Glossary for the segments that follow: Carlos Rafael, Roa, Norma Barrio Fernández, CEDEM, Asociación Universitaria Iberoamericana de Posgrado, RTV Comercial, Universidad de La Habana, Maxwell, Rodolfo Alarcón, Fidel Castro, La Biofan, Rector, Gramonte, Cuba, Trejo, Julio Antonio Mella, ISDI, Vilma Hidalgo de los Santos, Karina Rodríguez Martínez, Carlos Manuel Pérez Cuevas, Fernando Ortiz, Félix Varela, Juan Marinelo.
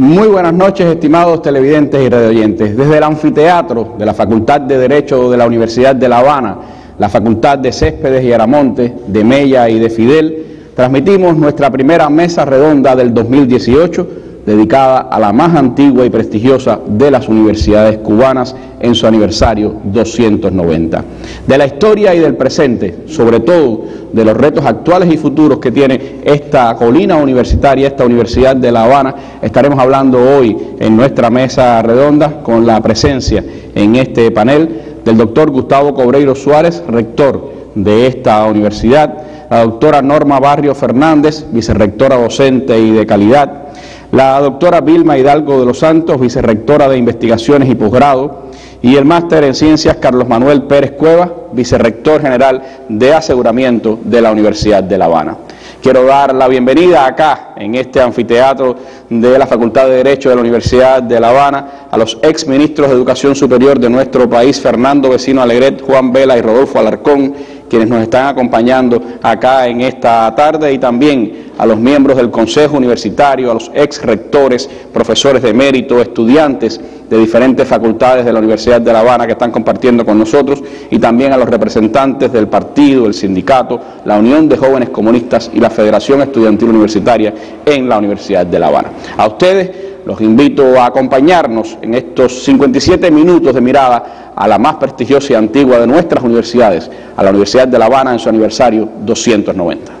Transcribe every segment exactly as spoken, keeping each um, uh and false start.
Muy buenas noches, estimados televidentes y radioyentes. Desde el anfiteatro de la Facultad de Derecho de la Universidad de La Habana, la Facultad de Céspedes y Gramonte, de Mella y de Fidel, transmitimos nuestra primera Mesa Redonda del dos mil dieciocho, dedicada a la más antigua y prestigiosa de las universidades cubanas en su aniversario doscientos noventa. De la historia y del presente, sobre todo de los retos actuales y futuros que tiene esta colina universitaria, esta Universidad de La Habana, estaremos hablando hoy en nuestra Mesa Redonda con la presencia en este panel del doctor Gustavo Cobreiro Suárez, rector de esta universidad, la doctora Norma Barrio Fernández, vicerrectora docente y de calidad, la doctora Vilma Hidalgo de los Santos, vicerrectora de Investigaciones y Posgrado, y el máster en Ciencias Carlos Manuel Pérez Cuevas, vicerrector general de Aseguramiento de la Universidad de La Habana. Quiero dar la bienvenida acá, en este anfiteatro de la Facultad de Derecho de la Universidad de La Habana, a los exministros de Educación Superior de nuestro país, Fernando Vecino Alegret, Juan Vela y Rodolfo Alarcón, quienes nos están acompañando acá en esta tarde, y también a los miembros del Consejo Universitario, a los ex rectores, profesores de mérito, estudiantes de diferentes facultades de la Universidad de La Habana que están compartiendo con nosotros, y también a los representantes del partido, el sindicato, la Unión de Jóvenes Comunistas y la Federación Estudiantil Universitaria en la Universidad de La Habana. A ustedes los invito a acompañarnos en estos cincuenta y siete minutos de mirada a la más prestigiosa y antigua de nuestras universidades, a la Universidad de La Habana en su aniversario doscientos noventa.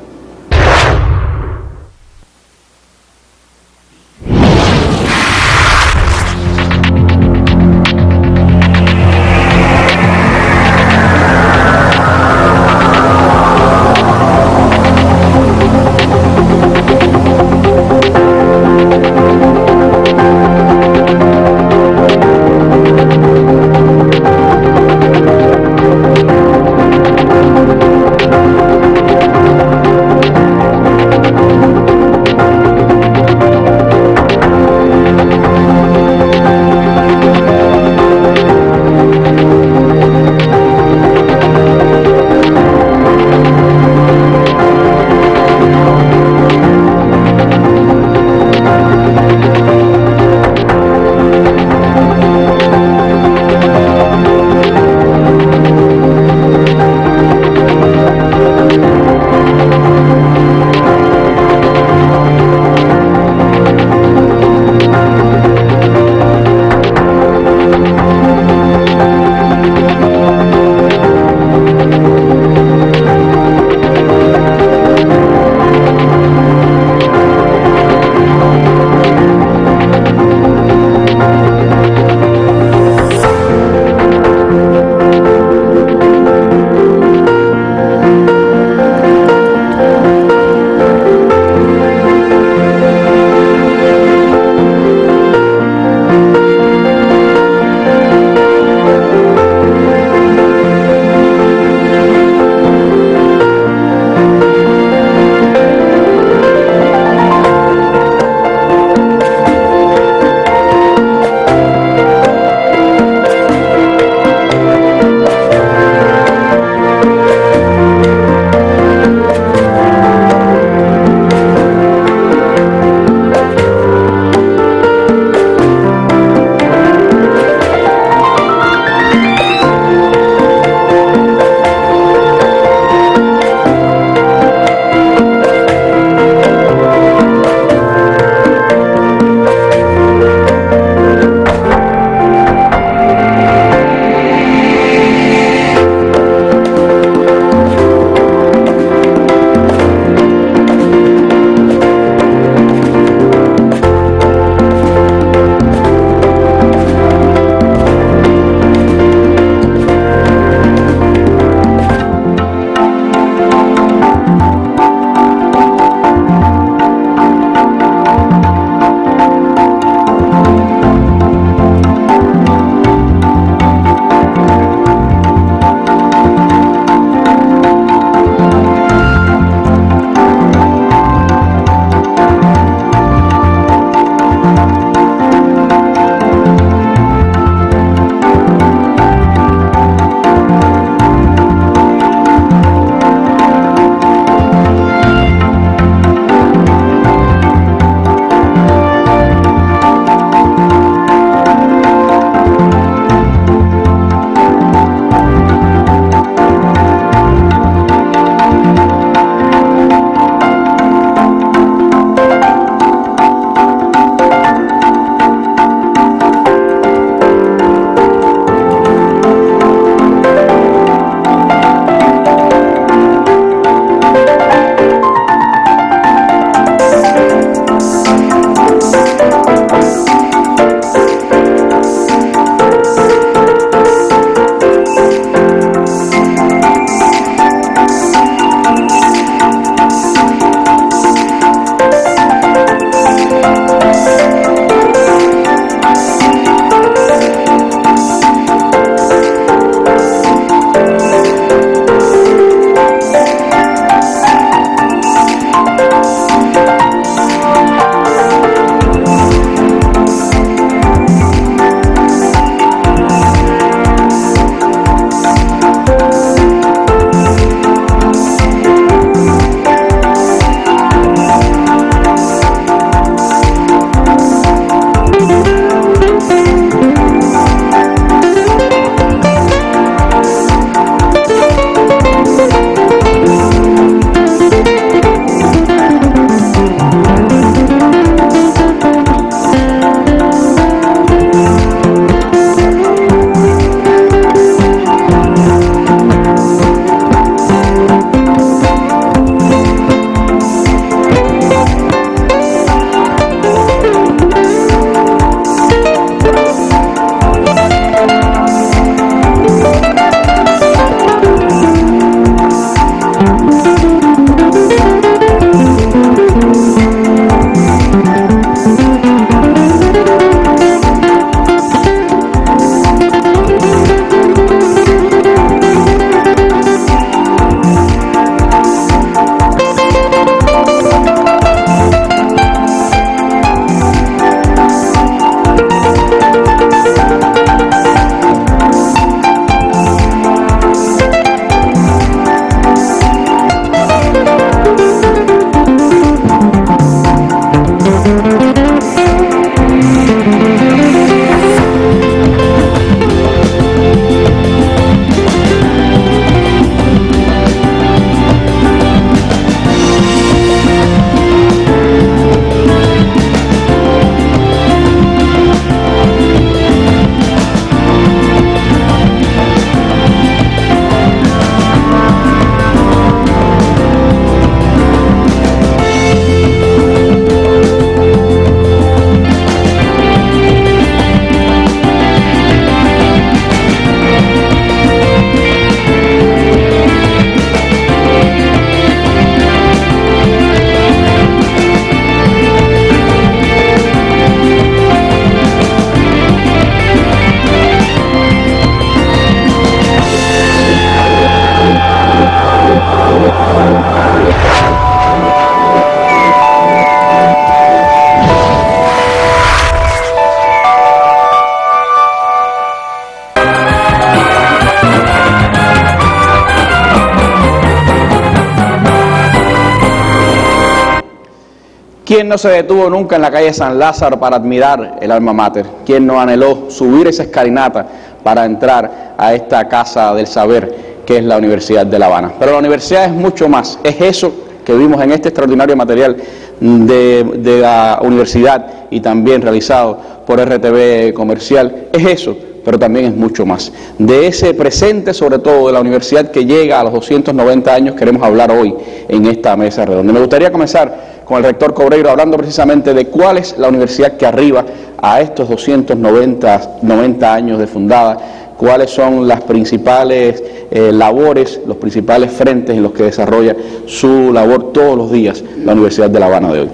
¿Quién no se detuvo nunca en la calle San Lázaro para admirar el alma mater? ¿Quién no anheló subir esa escalinata para entrar a esta casa del saber que es la Universidad de La Habana? Pero la universidad es mucho más, es eso que vimos en este extraordinario material de, de la universidad y también realizado por R T V Comercial, es eso, pero también es mucho más. De ese presente, sobre todo, de la universidad que llega a los doscientos noventa años, queremos hablar hoy en esta mesa redonda. Me gustaría comenzar con el rector Cobreiro, hablando precisamente de cuál es la universidad que arriba a estos doscientos noventa años de fundada, cuáles son las principales eh, labores, los principales frentes en los que desarrolla su labor todos los días la Universidad de La Habana de hoy.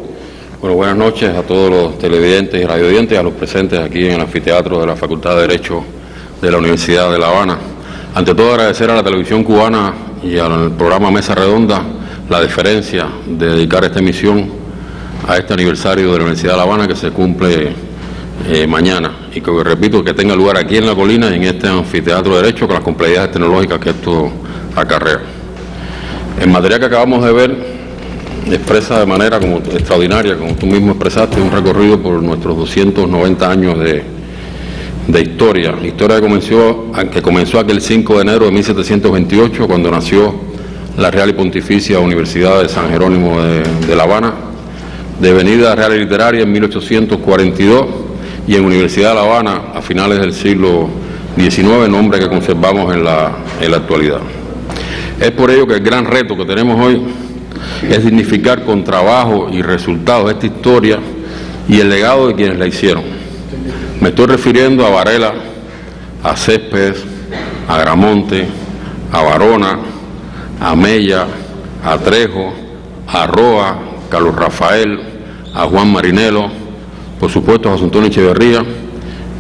Bueno, buenas noches a todos los televidentes y radiovidentes, a los presentes aquí en el anfiteatro de la Facultad de Derecho de la Universidad de La Habana. Ante todo, agradecer a la televisión cubana y al programa Mesa Redonda la deferencia de dedicar esta emisión a este aniversario de la Universidad de La Habana que se cumple eh, mañana y que, repito, que tenga lugar aquí en La Colina y en este anfiteatro de Derecho con las complejidades tecnológicas que esto acarrea. En materia que acabamos de ver, expresa de manera como extraordinaria, como tú mismo expresaste, un recorrido por nuestros doscientos noventa años de, de historia. Historia que comenzó, que comenzó aquel cinco de enero de mil setecientos veintiocho, cuando nació la Real y Pontificia Universidad de San Jerónimo de, de La Habana, devenida Real y Literaria en mil ochocientos cuarenta y dos, y en Universidad de La Habana a finales del siglo diecinueve, nombre que conservamos en la, en la actualidad. Es por ello que el gran reto que tenemos hoy es dignificar con trabajo y resultados esta historia y el legado de quienes la hicieron. Me estoy refiriendo a Varela, a Céspedes, a Gramonte, a Varona, a Mella, a Trejo, a Roa, Carlos Rafael, a Juan Marinelo, por supuesto a José Antonio Echeverría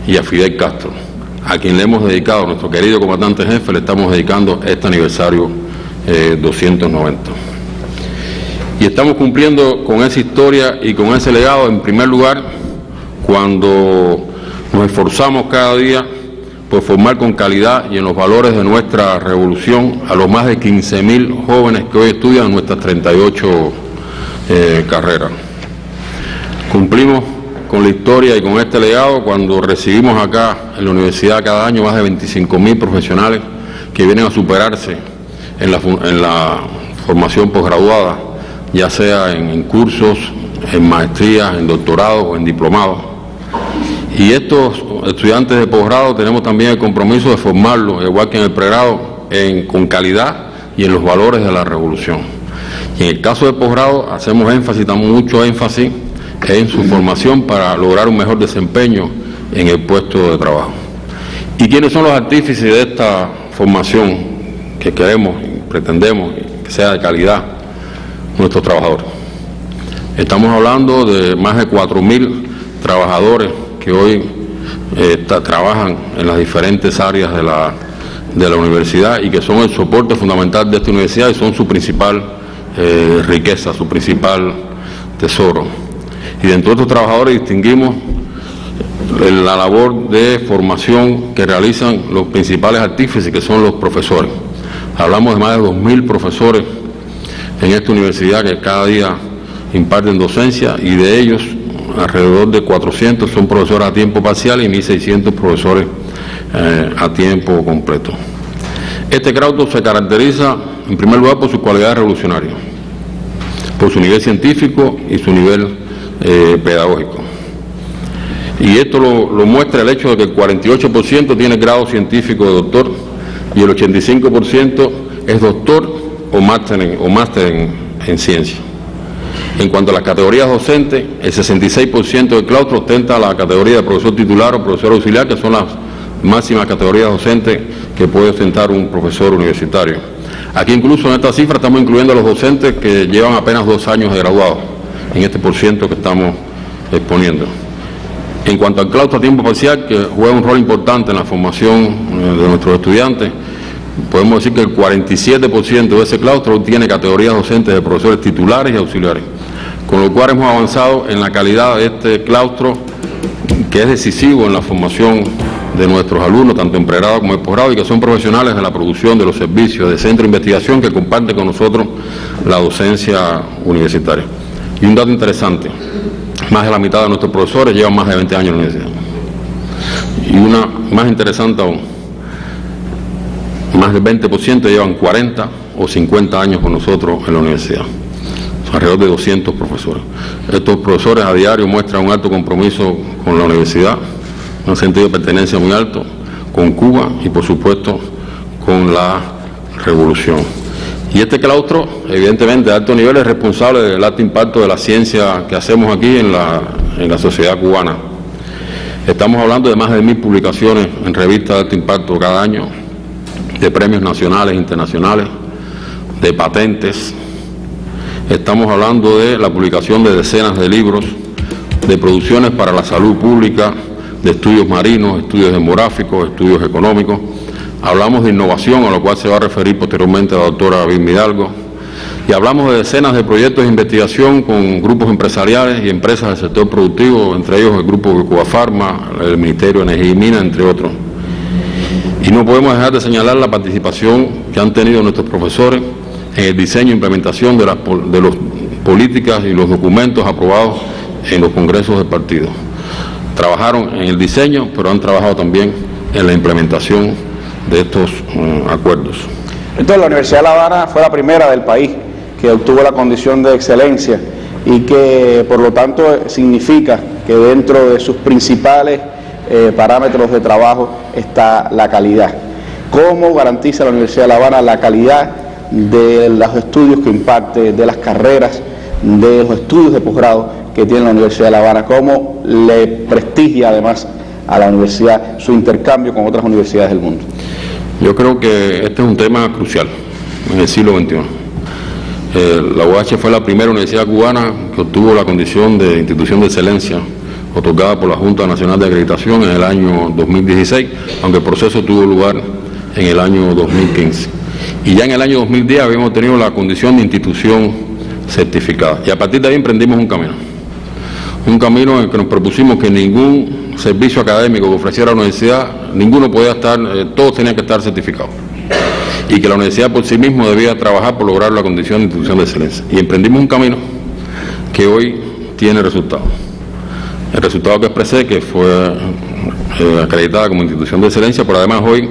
y a Fidel Castro, a quien le hemos dedicado, a nuestro querido comandante jefe, le estamos dedicando este aniversario eh, doscientos noventa. Y estamos cumpliendo con esa historia y con ese legado, en primer lugar, cuando nos esforzamos cada día por formar con calidad y en los valores de nuestra revolución a los más de quince mil jóvenes que hoy estudian nuestras treinta y ocho eh, carreras. Cumplimos con la historia y con este legado cuando recibimos acá en la universidad cada año más de veinticinco mil profesionales que vienen a superarse en la, en la formación posgraduada, ya sea en, en cursos, en maestrías, en doctorados o en diplomados. Y estos estudiantes de posgrado tenemos también el compromiso de formarlos, igual que en el pregrado, en, con calidad y en los valores de la revolución. Y en el caso de posgrado hacemos énfasis, damos mucho énfasis en su formación para lograr un mejor desempeño en el puesto de trabajo. ¿Y quiénes son los artífices de esta formación que queremos y pretendemos que sea de calidad? Nuestros trabajadores. Estamos hablando de más de cuatro mil trabajadores que hoy eh, ta, trabajan en las diferentes áreas de la, de la universidad y que son el soporte fundamental de esta universidad y son su principal eh, riqueza, su principal tesoro. Y dentro de estos trabajadores distinguimos la labor de formación que realizan los principales artífices, que son los profesores. Hablamos de más de dos mil profesores en esta universidad que cada día imparten docencia, y de ellos alrededor de cuatrocientos son profesores a tiempo parcial y mil seiscientos profesores eh, a tiempo completo. Este grado se caracteriza en primer lugar por sus cualidades revolucionarias, por su nivel científico y su nivel eh, pedagógico. Y esto lo, lo muestra el hecho de que el cuarenta y ocho por ciento tiene grado científico de doctor y el ochenta y cinco por ciento es doctor o máster en, o máster en, en ciencia. En cuanto a las categorías docentes, el sesenta y seis por ciento del claustro ostenta la categoría de profesor titular o profesor auxiliar, que son las máximas categorías docentes que puede ostentar un profesor universitario. Aquí incluso en esta cifra estamos incluyendo a los docentes que llevan apenas dos años de graduados, en este por ciento que estamos exponiendo. En cuanto al claustro a tiempo parcial, que juega un rol importante en la formación de nuestros estudiantes, podemos decir que el cuarenta y siete por ciento de ese claustro tiene categorías docentes de profesores titulares y auxiliares, con lo cual hemos avanzado en la calidad de este claustro, que es decisivo en la formación de nuestros alumnos, tanto en pregrado como en posgrado, y que son profesionales de la producción de los servicios de centro de investigación que comparte con nosotros la docencia universitaria. Y un dato interesante, más de la mitad de nuestros profesores llevan más de veinte años en la universidad. Y una más interesante aún, más del veinte por ciento llevan cuarenta o cincuenta años con nosotros en la universidad. Alrededor de doscientos profesores. Estos profesores a diario muestran un alto compromiso con la universidad, un sentido de pertenencia muy alto, con Cuba y por supuesto con la revolución. Y este claustro, evidentemente, de alto nivel, es responsable del alto impacto de la ciencia que hacemos aquí en la, en la sociedad cubana. Estamos hablando de más de mil publicaciones en revistas de alto impacto cada año, de premios nacionales e internacionales, de patentes. Estamos hablando de la publicación de decenas de libros, de producciones para la salud pública, de estudios marinos, estudios demográficos, estudios económicos. Hablamos de innovación, a lo cual se va a referir posteriormente la doctora Vilma Hidalgo. Y hablamos de decenas de proyectos de investigación con grupos empresariales y empresas del sector productivo, entre ellos el grupo BioCubaFarma, el Ministerio de Energía y Minas, entre otros. Y no podemos dejar de señalar la participación que han tenido nuestros profesores en el diseño e implementación de las de los políticas y los documentos aprobados en los congresos del partido. Trabajaron en el diseño, pero han trabajado también en la implementación de estos eh, acuerdos. Entonces, la Universidad de La Habana fue la primera del país que obtuvo la condición de excelencia y que, por lo tanto, significa que dentro de sus principales eh, parámetros de trabajo está la calidad. ¿Cómo garantiza la Universidad de La Habana la calidad de los estudios que imparte, de las carreras, de los estudios de posgrado que tiene la Universidad de La Habana? ¿Cómo le prestigia además a la universidad su intercambio con otras universidades del mundo? Yo creo que este es un tema crucial en el siglo veintiuno. Eh, la U H fue la primera universidad cubana que obtuvo la condición de institución de excelencia otorgada por la Junta Nacional de Acreditación en el año dos mil dieciséis, aunque el proceso tuvo lugar en el año dos mil quince. Y ya en el año dos mil diez habíamos tenido la condición de institución certificada. Y a partir de ahí emprendimos un camino. Un camino en el que nos propusimos que ningún servicio académico que ofreciera la universidad, ninguno podía estar, eh, todos tenían que estar certificados. Y que la universidad por sí mismo debía trabajar por lograr la condición de institución de excelencia. Y emprendimos un camino que hoy tiene resultado. El resultado que expresé, que fue eh, acreditada como institución de excelencia, pero además hoy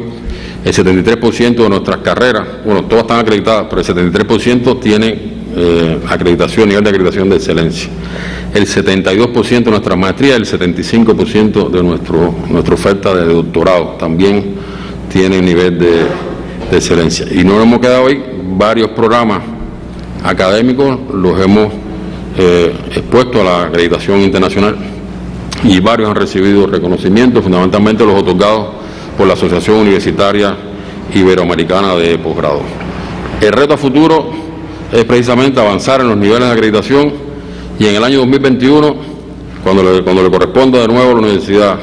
el setenta y tres por ciento de nuestras carreras, bueno, todas están acreditadas, pero el setenta y tres por ciento tiene eh, acreditación, nivel de acreditación de excelencia. El setenta y dos por ciento de nuestras maestrías, el setenta y cinco por ciento de nuestro, nuestra oferta de doctorado también tiene nivel de, de excelencia. Y nos hemos quedado hoy varios programas académicos, los hemos eh, expuesto a la acreditación internacional y varios han recibido reconocimientos, fundamentalmente los otorgados por la Asociación Universitaria Iberoamericana de Posgrado. El reto a futuro es precisamente avanzar en los niveles de acreditación y en el año dos mil veintiuno, cuando le, cuando le corresponda de nuevo a la universidad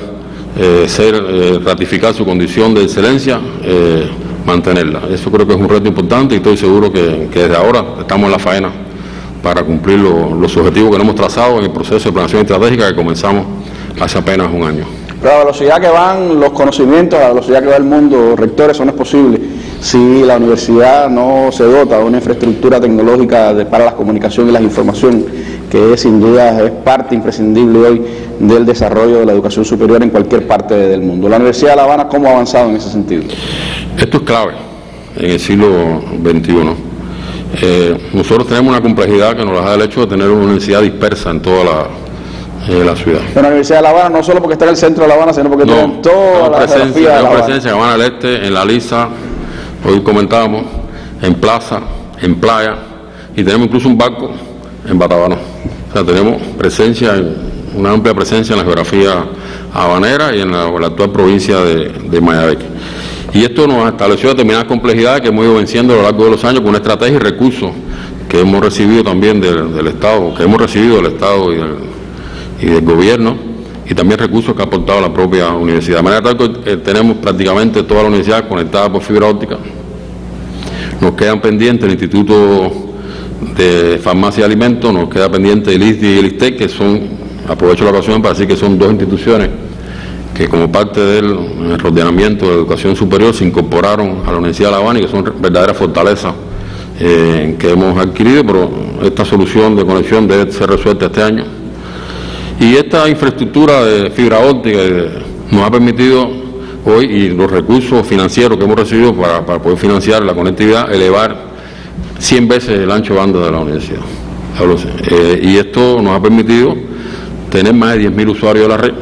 eh, ser, eh, ratificar su condición de excelencia, eh, mantenerla. Eso creo que es un reto importante y estoy seguro que, que desde ahora estamos en la faena para cumplir lo, los objetivos que nos hemos trazado en el proceso de planeación estratégica que comenzamos hace apenas un año. Pero a la velocidad que van los conocimientos, a la velocidad que va el mundo, rectores, eso no es posible si la universidad no se dota de una infraestructura tecnológica de, para las comunicaciones y la información, que es, sin duda es parte imprescindible hoy del desarrollo de la educación superior en cualquier parte del mundo. La Universidad de La Habana, ¿cómo ha avanzado en ese sentido? Esto es clave en el siglo veintiuno. Eh, nosotros tenemos una complejidad que nos la da el hecho de tener una universidad dispersa en toda la de la ciudad. Pero la Universidad de La Habana no solo porque está en el centro de La Habana, sino porque no, está en toda la geografía de La Habana. Presencia en Habana del Este, en La Lisa, hoy comentábamos, en Plaza, en Playa, y tenemos incluso un barco en Batabanó. O sea, tenemos presencia, una amplia presencia en la geografía habanera y en la, la actual provincia de, de Mayabeque. Y esto nos estableció determinadas complejidades que hemos ido venciendo a lo largo de los años con una estrategia y recursos que hemos recibido también del, del Estado, que hemos recibido del Estado y del y del gobierno, y también recursos que ha aportado la propia universidad. De manera tal que eh, tenemos prácticamente toda la universidad conectada por fibra óptica. Nos quedan pendientes el Instituto de Farmacia y Alimentos, nos queda pendiente el I S D I y el ISTEC, que son, aprovecho la ocasión para decir que son dos instituciones que como parte del rodeamiento de educación superior se incorporaron a la Universidad de La Habana y que son verdaderas fortalezas eh, que hemos adquirido, pero esta solución de conexión debe ser resuelta este año. Y esta infraestructura de fibra óptica nos ha permitido hoy, y los recursos financieros que hemos recibido para, para poder financiar la conectividad, elevar cien veces el ancho de banda de la universidad. Eh, y esto nos ha permitido tener más de diez mil usuarios de la red.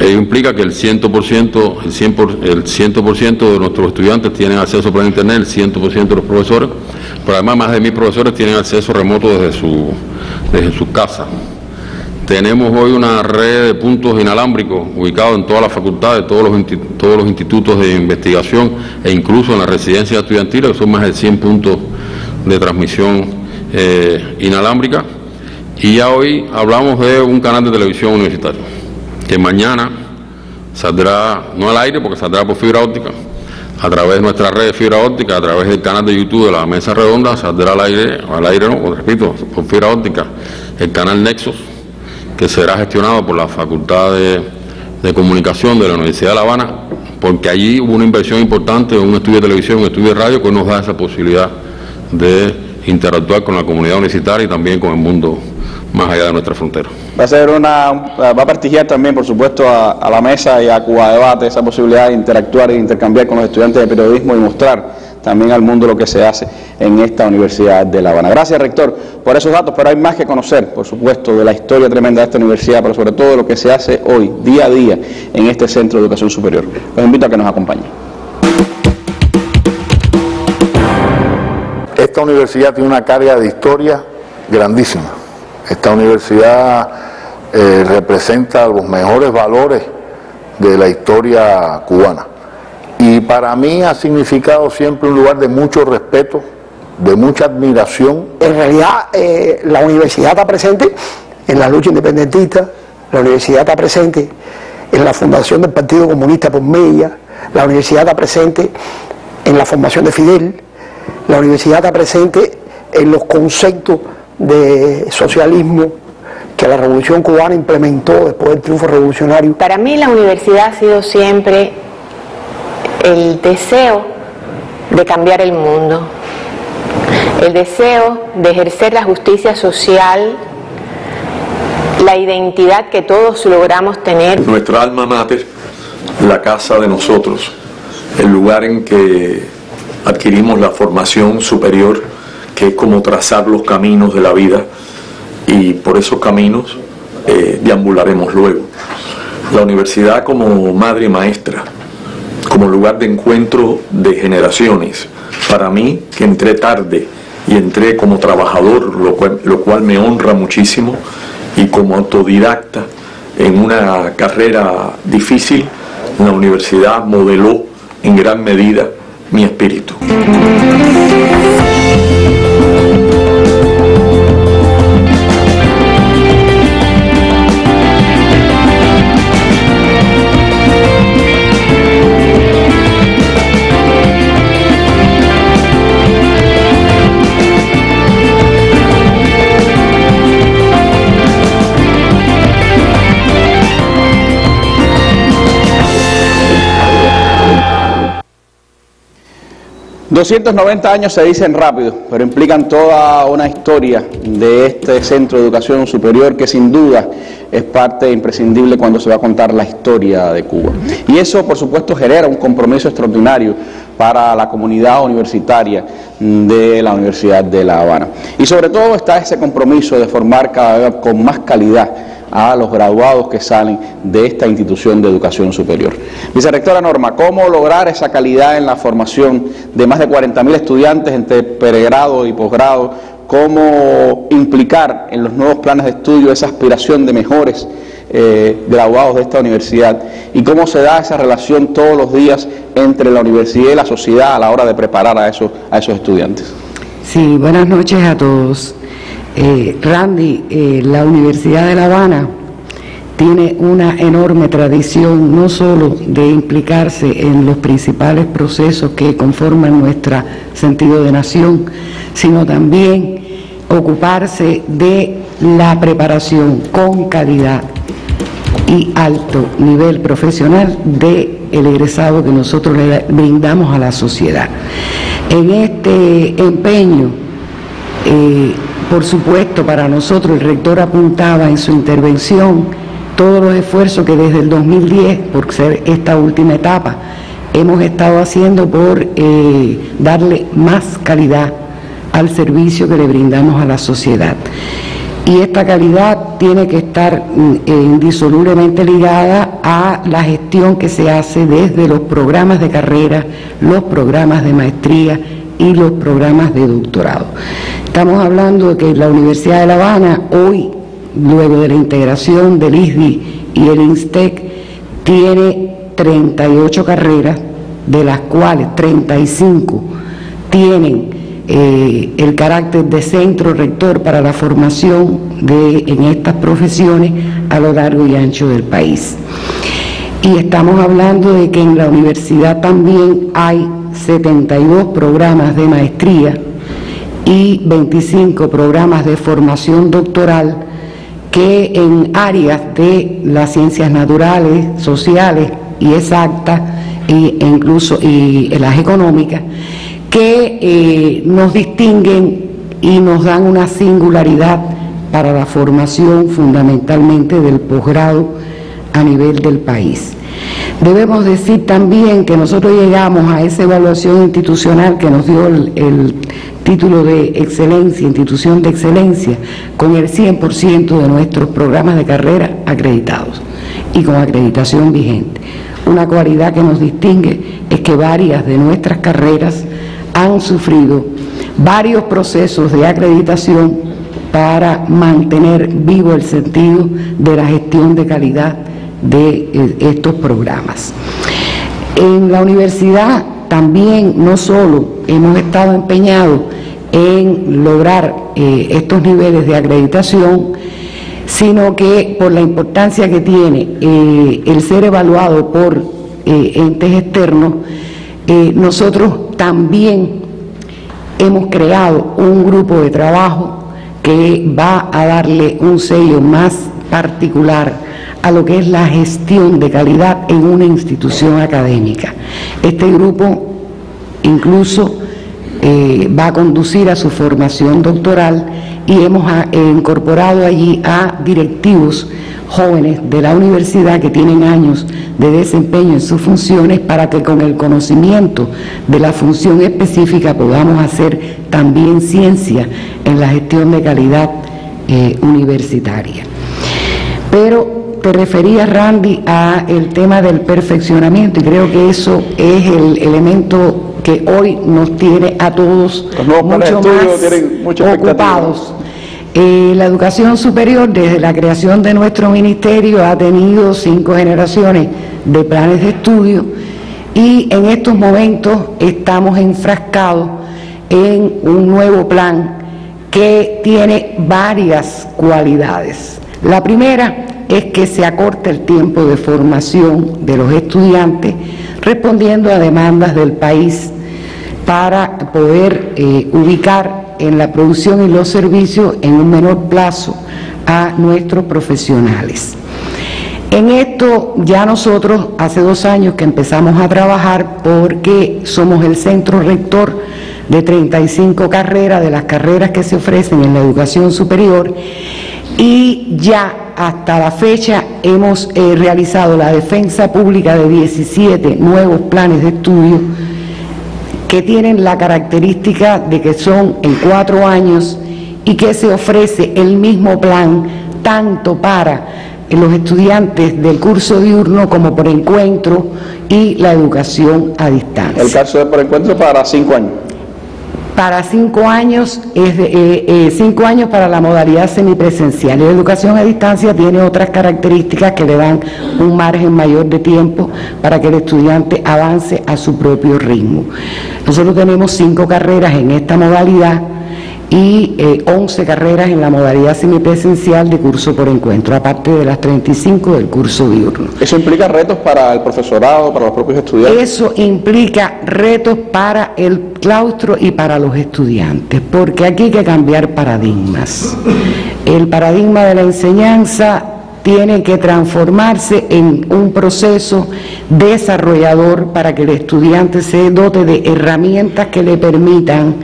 Ello implica que el ciento por ciento, el cien por ciento, el cien por ciento de nuestros estudiantes tienen acceso por internet, el ciento por ciento de los profesores, pero además más de mil profesores tienen acceso remoto desde su, desde sus casas. Tenemos hoy una red de puntos inalámbricos ubicados en todas las facultades, todos los, todos los institutos de investigación e incluso en las residencias estudiantiles, que son más de cien puntos de transmisión eh, inalámbrica. Y ya hoy hablamos de un canal de televisión universitario, que mañana saldrá, no al aire porque saldrá por fibra óptica, a través de nuestra red de fibra óptica, a través del canal de YouTube de la Mesa Redonda, saldrá al aire, al aire no, repito, por fibra óptica, el canal Nexo, que será gestionado por la Facultad de, de Comunicación de la Universidad de La Habana, porque allí hubo una inversión importante, un estudio de televisión, un estudio de radio, que nos da esa posibilidad de interactuar con la comunidad universitaria y también con el mundo más allá de nuestra frontera. Va a ser una, va a prestigiar también, por supuesto, a, a la mesa y a Cuba Debate esa posibilidad de interactuar e intercambiar con los estudiantes de periodismo y mostrar también al mundo lo que se hace en esta Universidad de La Habana. Gracias, Rector, por esos datos, pero hay más que conocer, por supuesto, de la historia tremenda de esta universidad, pero sobre todo de lo que se hace hoy, día a día, en este Centro de Educación Superior. Los invito a que nos acompañen. Esta universidad tiene una carga de historia grandísima. Esta universidad eh, representa los mejores valores de la historia cubana. Y para mí ha significado siempre un lugar de mucho respeto, de mucha admiración. En realidad eh, la universidad está presente en la lucha independentista, la universidad está presente en la fundación del Partido Comunista por Mella, la universidad está presente en la formación de Fidel, la universidad está presente en los conceptos de socialismo que la Revolución Cubana implementó después del triunfo revolucionario. Para mí la universidad ha sido siempre el deseo de cambiar el mundo, el deseo de ejercer la justicia social, la identidad que todos logramos tener. Nuestra alma mater, la casa de nosotros, el lugar en que adquirimos la formación superior, que es como trazar los caminos de la vida, y por esos caminos eh, deambularemos luego. La universidad como madre maestra, como lugar de encuentro de generaciones. Para mí, que entré tarde y entré como trabajador, lo cual, lo cual me honra muchísimo, y como autodidacta en una carrera difícil, la universidad modeló en gran medida mi espíritu. doscientos noventa años se dicen rápido, pero implican toda una historia de este Centro de Educación Superior que sin duda es parte imprescindible cuando se va a contar la historia de Cuba. Y eso, por supuesto, genera un compromiso extraordinario para la comunidad universitaria de la Universidad de La Habana. Y sobre todo está ese compromiso de formar cada vez con más calidad a los graduados que salen de esta institución de educación superior. Vicerectora Norma, ¿cómo lograr esa calidad en la formación de más de cuarenta mil estudiantes entre pregrado y posgrado? ¿Cómo implicar en los nuevos planes de estudio esa aspiración de mejores eh, graduados de esta universidad? ¿Y cómo se da esa relación todos los días entre la universidad y la sociedad a la hora de preparar a esos, a esos estudiantes? Sí, buenas noches a todos. Eh, Randy, eh, la Universidad de La Habana tiene una enorme tradición no solo de implicarse en los principales procesos que conforman nuestro sentido de nación, sino también ocuparse de la preparación con calidad y alto nivel profesional del egresado que nosotros le brindamos a la sociedad. En este empeño, eh, por supuesto, para nosotros, el rector apuntaba en su intervención todos los esfuerzos que desde el dos mil diez, por ser esta última etapa, hemos estado haciendo por eh, darle más calidad al servicio que le brindamos a la sociedad. Y esta calidad tiene que estar eh, indisolublemente ligada a la gestión que se hace desde los programas de carrera, los programas de maestría y los programas de doctorado. Estamos hablando de que la Universidad de La Habana hoy, luego de la integración del I S D I y el ISTEC, tiene treinta y ocho carreras, de las cuales treinta y cinco tienen Eh, el carácter de centro rector para la formación de, en estas profesiones a lo largo y ancho del país. Y estamos hablando de que en la universidad también hay setenta y dos programas de maestría y veinticinco programas de formación doctoral que en áreas de las ciencias naturales, sociales y exactas, e incluso y las económicas, que eh, nos distinguen y nos dan una singularidad para la formación fundamentalmente del posgrado a nivel del país. Debemos decir también que nosotros llegamos a esa evaluación institucional que nos dio el, el título de excelencia, institución de excelencia, con el cien por ciento de nuestros programas de carrera acreditados y con acreditación vigente. Una cualidad que nos distingue es que varias de nuestras carreras han sufrido varios procesos de acreditación para mantener vivo el sentido de la gestión de calidad de estos programas. En la universidad también no solo hemos estado empeñados en lograr eh, estos niveles de acreditación, sino que por la importancia que tiene eh, el ser evaluado por eh, entes externos, eh, nosotros también hemos creado un grupo de trabajo que va a darle un sello más particular a lo que es la gestión de calidad en una institución académica. Este grupo incluso eh, va a conducir a su formación doctoral y hemos a, eh, incorporado allí a directivos jóvenes de la universidad que tienen años de desempeño en sus funciones para que con el conocimiento de la función específica podamos hacer también ciencia en la gestión de calidad eh, universitaria. Pero te referías, Randy, a el tema del perfeccionamiento y creo que eso es el elemento que hoy nos tiene a todos mucho más ocupados. Eh, la educación superior, desde la creación de nuestro ministerio, ha tenido cinco generaciones de planes de estudio y en estos momentos estamos enfrascados en un nuevo plan que tiene varias cualidades. La primera es que se acorta el tiempo de formación de los estudiantes, respondiendo a demandas del país para poder eh, ubicar en la producción y los servicios en un menor plazo a nuestros profesionales. En esto ya nosotros hace dos años que empezamos a trabajar porque somos el centro rector de treinta y cinco carreras, de las carreras que se ofrecen en la educación superior y ya hasta la fecha hemos eh, realizado la defensa pública de diecisiete nuevos planes de estudio que tienen la característica de que son en cuatro años y que se ofrece el mismo plan tanto para los estudiantes del curso diurno como por encuentro y la educación a distancia. El caso de por encuentro para cinco años. Para cinco años, es de, eh, eh, cinco años para la modalidad semipresencial. Y la educación a distancia tiene otras características que le dan un margen mayor de tiempo para que el estudiante avance a su propio ritmo. Nosotros tenemos cinco carreras en esta modalidad y eh, once carreras en la modalidad semipresencial de curso por encuentro, aparte de las treinta y cinco del curso diurno. ¿Eso implica retos para el profesorado, para los propios estudiantes? Eso implica retos para el claustro y para los estudiantes, porque aquí hay que cambiar paradigmas. El paradigma de la enseñanza tiene que transformarse en un proceso desarrollador para que el estudiante se dote de herramientas que le permitan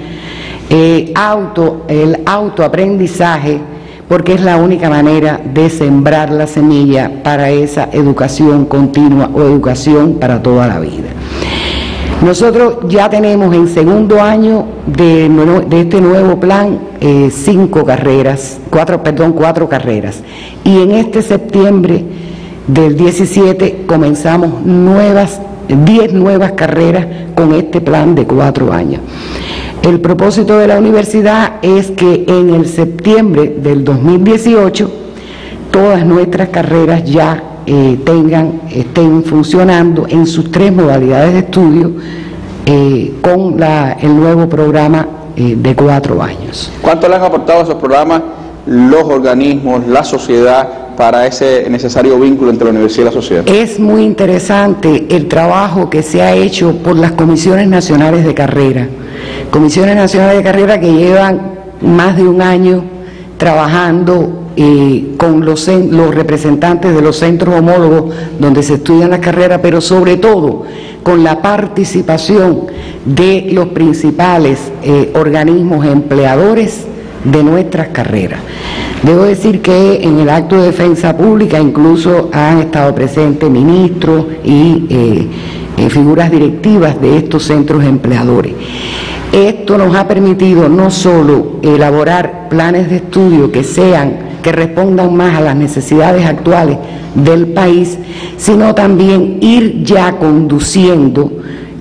eh, auto, el autoaprendizaje, porque es la única manera de sembrar la semilla para esa educación continua o educación para toda la vida. Nosotros ya tenemos en segundo año de, de este nuevo plan eh, cinco carreras, cuatro, perdón, cuatro carreras. Y en este septiembre del diecisiete comenzamos nuevas, diez nuevas carreras con este plan de cuatro años. El propósito de la universidad es que en el septiembre del dos mil dieciocho todas nuestras carreras ya eh, tengan, estén funcionando en sus tres modalidades de estudio eh, con la, el nuevo programa eh, de cuatro años. ¿Cuánto le han aportado a esos programas los organismos, la sociedad, para ese necesario vínculo entre la universidad y la sociedad? Es muy interesante el trabajo que se ha hecho por las comisiones nacionales de carrera. Comisiones nacionales de carrera que llevan más de un año trabajando eh, con los, los representantes de los centros homólogos donde se estudian las carreras, pero sobre todo con la participación de los principales eh, organismos empleadores de nuestras carreras. Debo decir que en el acto de defensa pública incluso han estado presentes ministros y eh, eh, figuras directivas de estos centros empleadores. Esto nos ha permitido no solo elaborar planes de estudio que sean, que respondan más a las necesidades actuales del país, sino también ir ya conduciendo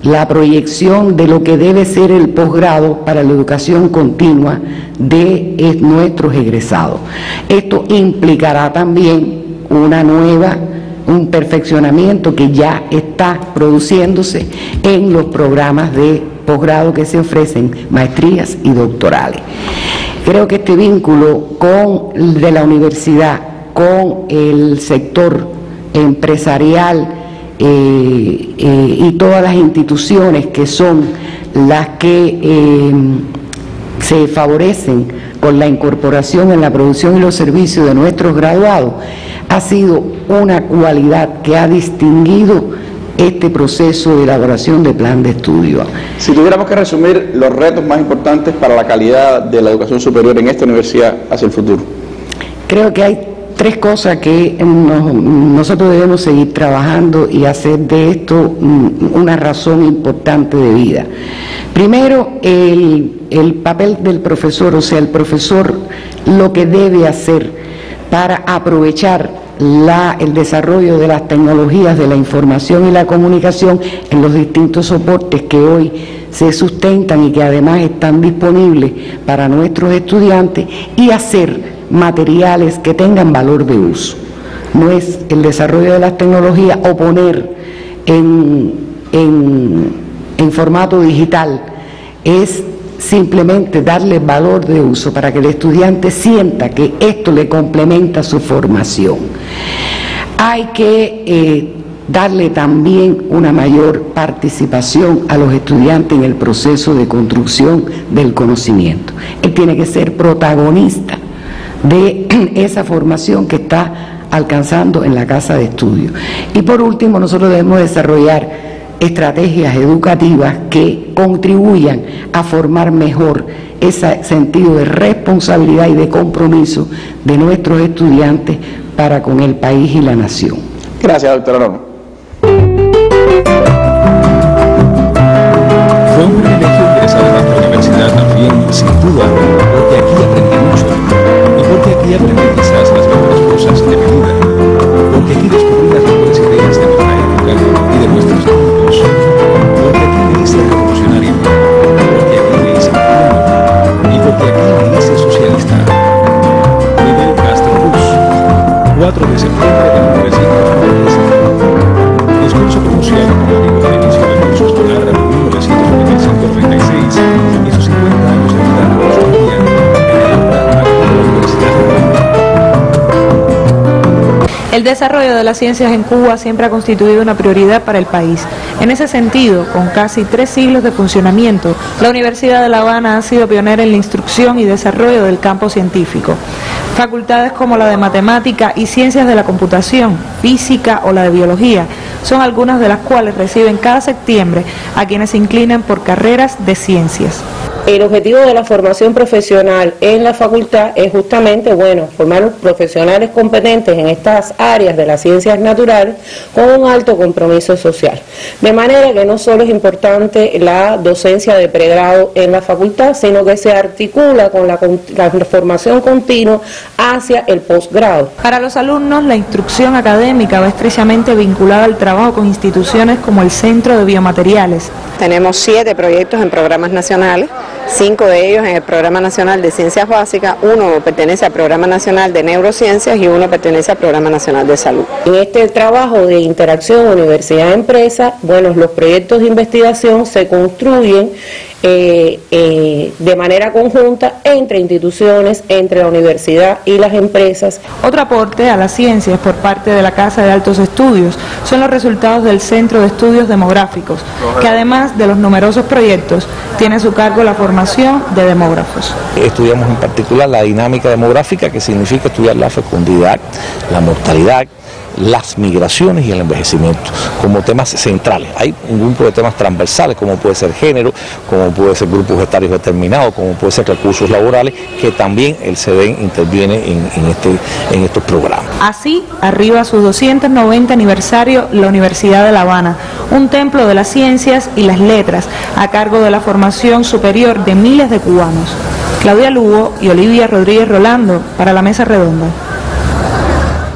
la proyección de lo que debe ser el posgrado para la educación continua de nuestros egresados. Esto implicará también una nueva, un perfeccionamiento que ya está produciéndose en los programas de posgrado que se ofrecen, maestrías y doctorales. Creo que este vínculo con, de la universidad con el sector empresarial, Eh, eh, y todas las instituciones que son las que eh, se favorecen con la incorporación en la producción y los servicios de nuestros graduados, ha sido una cualidad que ha distinguido este proceso de elaboración de plan de estudio. Si tuviéramos que resumir los retos más importantes para la calidad de la educación superior en esta universidad hacia el futuro. Creo que hay tres cosas que nos, nosotros debemos seguir trabajando y hacer de esto una razón importante de vida. Primero, el, el papel del profesor, o sea, el profesor lo que debe hacer para aprovechar la, el desarrollo de las tecnologías de la información y la comunicación en los distintos soportes que hoy se sustentan y que además están disponibles para nuestros estudiantes, y hacer materiales que tengan valor de uso. No es el desarrollo de las tecnologías o poner en, en, en formato digital, es simplemente darle valor de uso para que el estudiante sienta que esto le complementa su formación. Hay que eh, darle también una mayor participación a los estudiantes en el proceso de construcción del conocimiento. Él tiene que ser protagonista de esa formación que está alcanzando en la casa de estudio. Y por último, nosotros debemos desarrollar estrategias educativas que contribuyan a formar mejor ese sentido de responsabilidad y de compromiso de nuestros estudiantes para con el país y la nación. Gracias, doctora Norma. Fue un privilegio ingresar a nuestra universidad también, sin duda, porque aquí aprendí mucho. Porque aquí aprendí quizás las mejores cosas de mi vida, porque aquí descubrí las mejores ideas de nuestra época y de nuestros tiempos, porque aquí me hice revolucionario, porque aquí me hice bueno, y porque aquí me hice socialista. Fidel Castro, cuatro de septiembre de mil novecientos noventa y cinco. Discurso pronunciado como amigo del inicio del curso escolar de mil novecientos noventa y cinco a treinta y seis y sus cincuenta años de vida los cumplían. El desarrollo de las ciencias en Cuba siempre ha constituido una prioridad para el país. En ese sentido, con casi tres siglos de funcionamiento, la Universidad de La Habana ha sido pionera en la instrucción y desarrollo del campo científico. Facultades como la de Matemática y Ciencias de la Computación, Física o la de Biología, son algunas de las cuales reciben cada septiembre a quienes se inclinan por carreras de ciencias. El objetivo de la formación profesional en la facultad es justamente, bueno, formar profesionales competentes en estas áreas de las ciencias naturales con un alto compromiso social. De manera que no solo es importante la docencia de pregrado en la facultad, sino que se articula con la, la formación continua hacia el posgrado. Para los alumnos, la instrucción académica va estrechamente vinculada al trabajo con instituciones como el Centro de Biomateriales. Tenemos siete proyectos en programas nacionales. Cinco de ellos en el Programa Nacional de Ciencias Básicas, uno pertenece al Programa Nacional de Neurociencias y uno pertenece al Programa Nacional de Salud. En este trabajo de interacción universidad-empresa, bueno, los proyectos de investigación se construyen Eh, eh, de manera conjunta entre instituciones, entre la universidad y las empresas. Otro aporte a las ciencias por parte de la Casa de Altos Estudios son los resultados del Centro de Estudios Demográficos, que además de los numerosos proyectos, tiene a su cargo la formación de demógrafos. Estudiamos en particular la dinámica demográfica, que significa estudiar la fecundidad, la mortalidad, las migraciones y el envejecimiento como temas centrales. Hay un grupo de temas transversales como puede ser género, como puede ser grupos etarios determinados, como puede ser recursos laborales, que también el CEDEM interviene en, en, este, en estos programas. Así arriba a su doscientos noventa aniversario la Universidad de La Habana, un templo de las ciencias y las letras a cargo de la formación superior de miles de cubanos. Claudia Lugo y Olivia Rodríguez Rolando para la Mesa Redonda.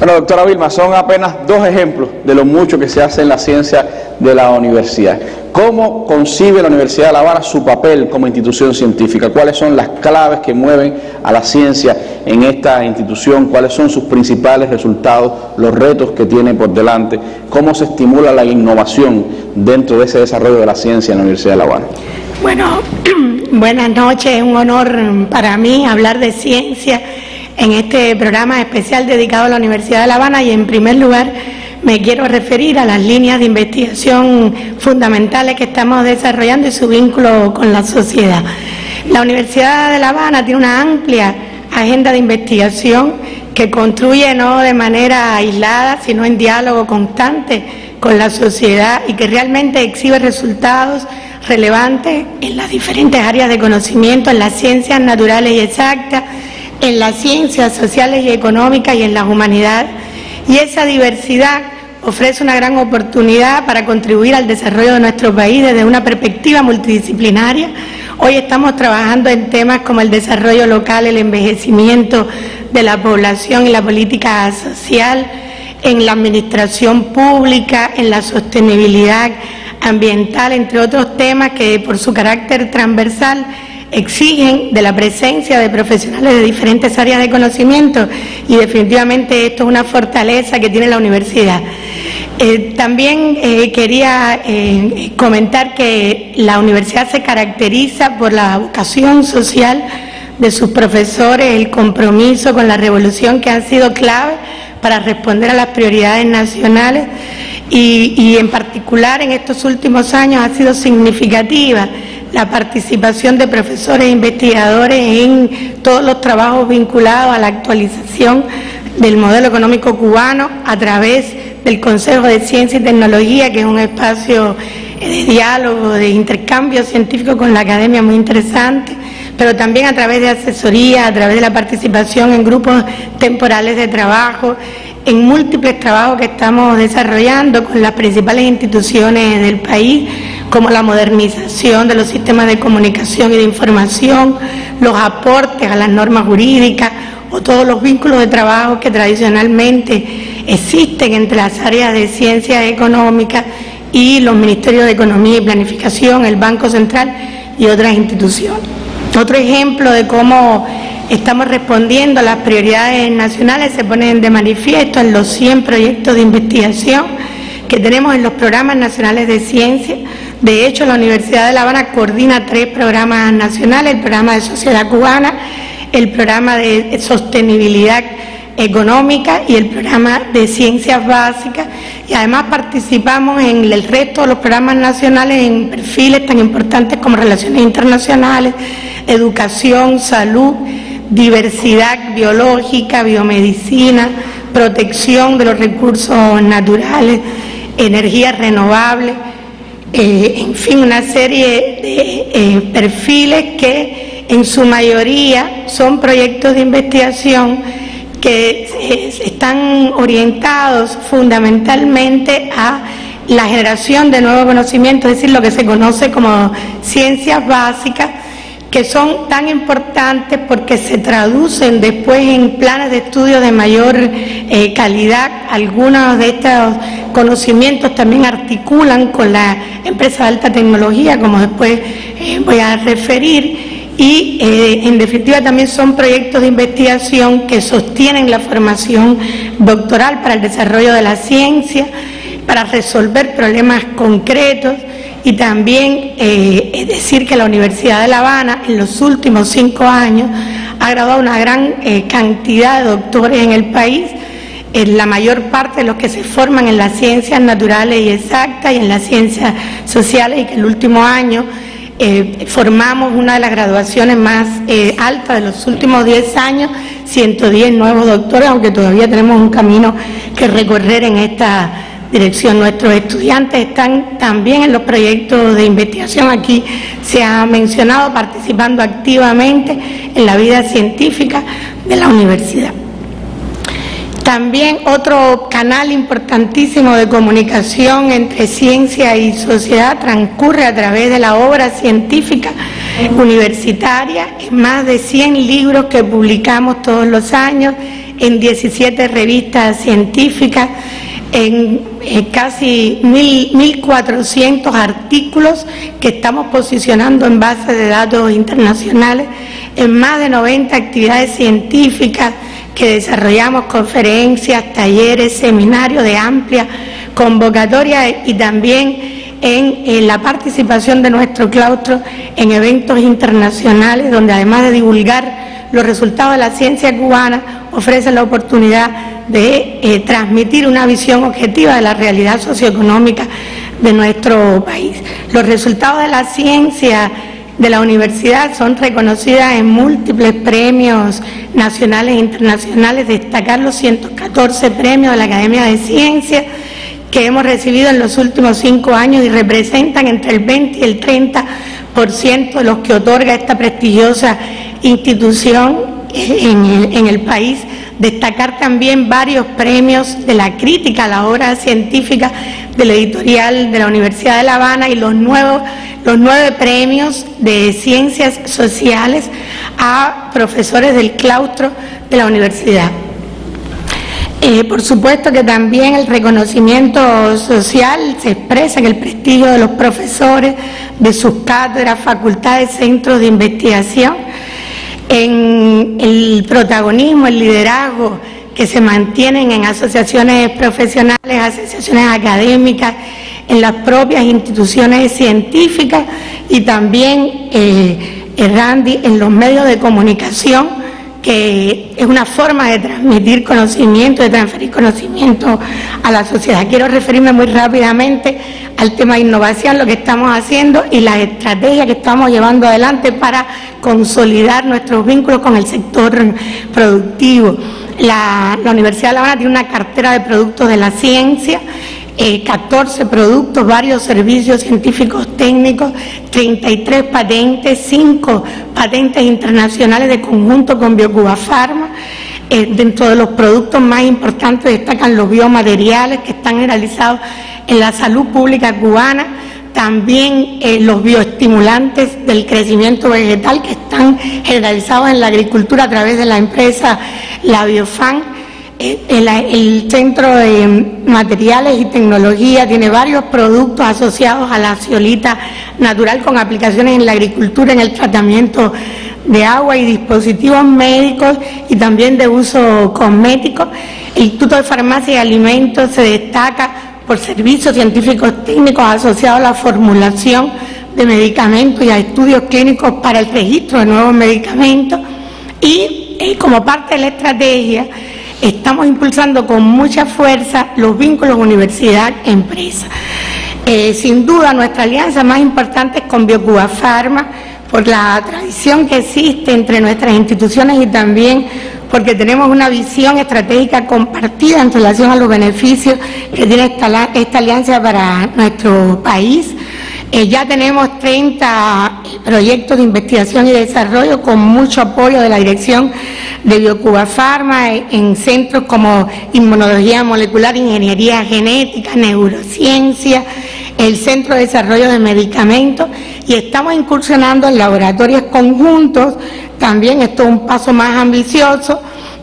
Bueno, doctora Vilma, son apenas dos ejemplos de lo mucho que se hace en la ciencia de la universidad. ¿Cómo concibe la Universidad de La Habana su papel como institución científica? ¿Cuáles son las claves que mueven a la ciencia en esta institución? ¿Cuáles son sus principales resultados, los retos que tiene por delante? ¿Cómo se estimula la innovación dentro de ese desarrollo de la ciencia en la Universidad de La Habana? Bueno, buenas noches, es un honor para mí hablar de ciencia en este programa especial dedicado a la Universidad de La Habana, y en primer lugar me quiero referir a las líneas de investigación fundamentales que estamos desarrollando y su vínculo con la sociedad. La Universidad de La Habana tiene una amplia agenda de investigación que construye no de manera aislada, sino en diálogo constante con la sociedad y que realmente exhibe resultados relevantes en las diferentes áreas de conocimiento, en las ciencias naturales y exactas, en las ciencias sociales y económicas y en las humanidades, y esa diversidad ofrece una gran oportunidad para contribuir al desarrollo de nuestro país desde una perspectiva multidisciplinaria. Hoy estamos trabajando en temas como el desarrollo local, el envejecimiento de la población y la política social, en la administración pública, en la sostenibilidad ambiental, entre otros temas que por su carácter transversal exigen de la presencia de profesionales de diferentes áreas de conocimiento, y definitivamente esto es una fortaleza que tiene la universidad. Eh, también eh, quería eh, comentar que la universidad se caracteriza por la vocación social de sus profesores, el compromiso con la revolución que han sido clave para responder a las prioridades nacionales, y, y en particular en estos últimos años ha sido significativa la participación de profesores e investigadores en todos los trabajos vinculados a la actualización del modelo económico cubano a través del Consejo de Ciencia y Tecnología, que es un espacio de diálogo, de intercambio científico con la academia muy interesante, pero también a través de asesoría, a través de la participación en grupos temporales de trabajo, en múltiples trabajos que estamos desarrollando con las principales instituciones del país, como la modernización de los sistemas de comunicación y de información, los aportes a las normas jurídicas o todos los vínculos de trabajo que tradicionalmente existen entre las áreas de ciencias económicas y los ministerios de Economía y Planificación, el Banco Central y otras instituciones. Otro ejemplo de cómo estamos respondiendo a las prioridades nacionales se ponen de manifiesto en los cien proyectos de investigación que tenemos en los programas nacionales de ciencia. De hecho, la Universidad de La Habana coordina tres programas nacionales: el programa de Sociedad Cubana, el programa de sostenibilidad económica y el programa de ciencias básicas, y además participamos en el resto de los programas nacionales en perfiles tan importantes como relaciones internacionales, educación, salud, diversidad biológica, biomedicina, protección de los recursos naturales, energías renovables, eh, en fin, una serie de eh, perfiles que en su mayoría son proyectos de investigación que eh, están orientados fundamentalmente a la generación de nuevo conocimiento, es decir, lo que se conoce como ciencias básicas, que son tan importantes porque se traducen después en planes de estudio de mayor eh, calidad. Algunos de estos conocimientos también articulan con la empresa de alta tecnología, como después eh, voy a referir, y eh, en definitiva también son proyectos de investigación que sostienen la formación doctoral para el desarrollo de la ciencia, para resolver problemas concretos. Y también eh, es decir que la Universidad de La Habana en los últimos cinco años ha graduado una gran eh, cantidad de doctores en el país, en la mayor parte de los que se forman en las ciencias naturales y exactas y en las ciencias sociales, y que el último año eh, formamos una de las graduaciones más eh, altas de los últimos diez años, ciento diez nuevos doctores, aunque todavía tenemos un camino que recorrer en esta dirección. Nuestros estudiantes están también en los proyectos de investigación, aquí se ha mencionado, participando activamente en la vida científica de la universidad. También otro canal importantísimo de comunicación entre ciencia y sociedad transcurre a través de la obra científica universitaria, en más de cien libros que publicamos todos los años, en diecisiete revistas científicas, en eh, casi mil cuatrocientos artículos que estamos posicionando en bases de datos internacionales, en más de noventa actividades científicas que desarrollamos, conferencias, talleres, seminarios de amplia convocatoria, y también en, en la participación de nuestro claustro en eventos internacionales donde, además de divulgar los resultados de la ciencia cubana, ofrecen la oportunidad de eh, transmitir una visión objetiva de la realidad socioeconómica de nuestro país. Los resultados de la ciencia de la universidad son reconocidas en múltiples premios nacionales e internacionales, destacar los ciento catorce premios de la Academia de Ciencias que hemos recibido en los últimos cinco años y representan entre el veinte y el treinta por ciento de los que otorga esta prestigiosa institución en el, en el país. Destacar también varios premios de la crítica a la obra científica de la editorial de la Universidad de La Habana y los nuevos los nueve premios de ciencias sociales a profesores del claustro de la universidad. Eh, por supuesto que también el reconocimiento social se expresa en el prestigio de los profesores, de sus cátedras, facultades, centros de investigación, en el protagonismo, el liderazgo que se mantienen en asociaciones profesionales, asociaciones académicas, en las propias instituciones científicas y también, eh, Randy, en los medios de comunicación, que es una forma de transmitir conocimiento, de transferir conocimiento a la sociedad. Quiero referirme muy rápidamente al tema de innovación, lo que estamos haciendo y las estrategias que estamos llevando adelante para consolidar nuestros vínculos con el sector productivo. La, la Universidad de La Habana tiene una cartera de productos de la ciencia, eh, catorce productos, varios servicios científicos técnicos, treinta y tres patentes, cinco patentes internacionales de conjunto con BioCubaFarma. Eh, dentro de los productos más importantes destacan los biomateriales que están generalizados en la salud pública cubana, también eh, los bioestimulantes del crecimiento vegetal que están generalizados en la agricultura a través de la empresa La Biofan. El, el Centro de Materiales y Tecnología tiene varios productos asociados a la zeolita natural con aplicaciones en la agricultura, en el tratamiento de agua y dispositivos médicos y también de uso cosmético. El Instituto de Farmacia y Alimentos se destaca por servicios científicos técnicos asociados a la formulación de medicamentos y a estudios clínicos para el registro de nuevos medicamentos. Y eh, como parte de la estrategia, Estamos impulsando con mucha fuerza los vínculos universidad-empresa. Eh, sin duda, nuestra alianza más importante es con BioCubaFarma, por la tradición que existe entre nuestras instituciones y también porque tenemos una visión estratégica compartida en relación a los beneficios que tiene esta, esta alianza para nuestro país. Eh, ya tenemos treinta proyectos de investigación y desarrollo con mucho apoyo de la dirección de BioCubaFarma en centros como inmunología molecular, ingeniería genética, neurociencia, el Centro de Desarrollo de Medicamentos, y estamos incursionando en laboratorios conjuntos. También esto es un paso más ambicioso.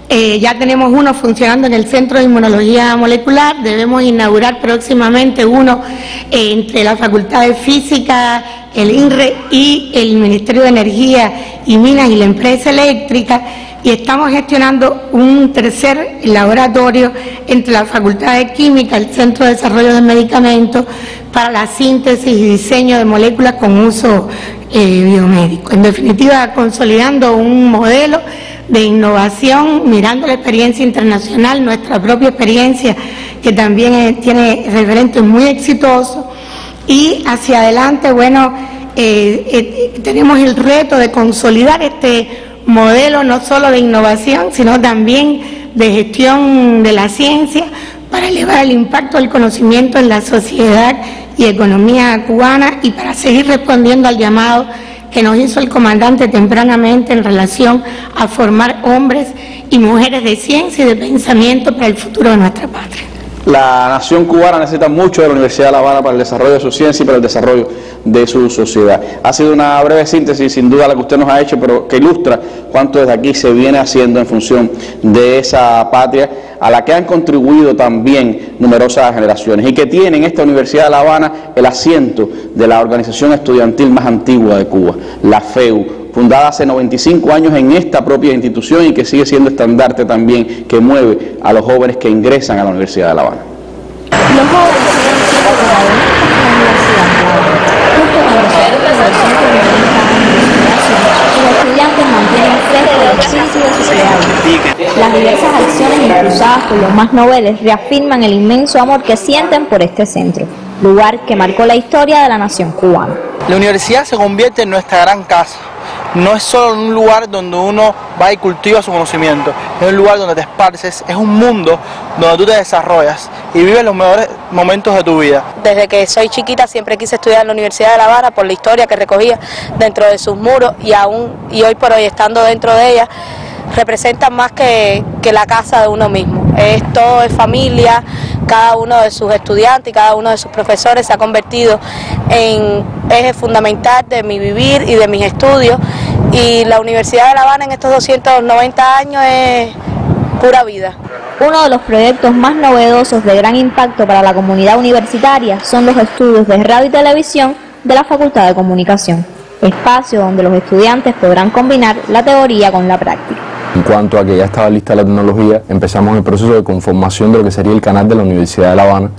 Eh, ya tenemos uno funcionando en el Centro de Inmunología Molecular, debemos inaugurar próximamente uno eh, entre la Facultad de Física, el I N R E y el Ministerio de Energía y Minas y la empresa eléctrica, y estamos gestionando un tercer laboratorio entre la Facultad de Química, el Centro de Desarrollo de Medicamentos, para la síntesis y diseño de moléculas con uso eh, biomédico. En definitiva, consolidando un modelo de innovación, mirando la experiencia internacional, nuestra propia experiencia, que también tiene referentes muy exitosos, y hacia adelante, bueno, eh, eh, tenemos el reto de consolidar este modelo no solo de innovación, sino también de gestión de la ciencia, para elevar el impacto del conocimiento en la sociedad y economía cubana, y para seguir respondiendo al llamado que nos hizo el comandante tempranamente en relación a formar hombres y mujeres de ciencia y de pensamiento para el futuro de nuestra patria. La nación cubana necesita mucho de la Universidad de La Habana para el desarrollo de su ciencia y para el desarrollo de su sociedad. Ha sido una breve síntesis, sin duda, la que usted nos ha hecho, pero que ilustra cuánto desde aquí se viene haciendo en función de esa patria a la que han contribuido también numerosas generaciones y que tiene en esta Universidad de La Habana el asiento de la organización estudiantil más antigua de Cuba, la F E U, fundada hace noventa y cinco años en esta propia institución y que sigue siendo estandarte también, que mueve a los jóvenes que ingresan a la Universidad de La Habana. Los jóvenes que ingresan a la Universidad de La Habana, los estudiantes mantienen fresco el espíritu de sociedad. Las diversas acciones impulsadas por los más noveles reafirman el inmenso amor que sienten por este centro, lugar que marcó la historia de la nación cubana. La universidad se convierte en nuestra gran casa. No es solo un lugar donde uno va y cultiva su conocimiento, es un lugar donde te esparces, es un mundo donde tú te desarrollas y vives los mejores momentos de tu vida. Desde que soy chiquita siempre quise estudiar en la Universidad de La Habana por la historia que recogía dentro de sus muros, y aún y hoy por hoy estando dentro de ella representa más que, que la casa de uno mismo. Es todo, es familia, cada uno de sus estudiantes y cada uno de sus profesores se ha convertido en eje fundamental de mi vivir y de mis estudios, y la Universidad de La Habana en estos doscientos noventa años es pura vida. Uno de los proyectos más novedosos de gran impacto para la comunidad universitaria son los estudios de radio y televisión de la Facultad de Comunicación, espacio donde los estudiantes podrán combinar la teoría con la práctica. En cuanto a que ya estaba lista la tecnología, empezamos el proceso de conformación de lo que sería el canal de la Universidad de La Habana,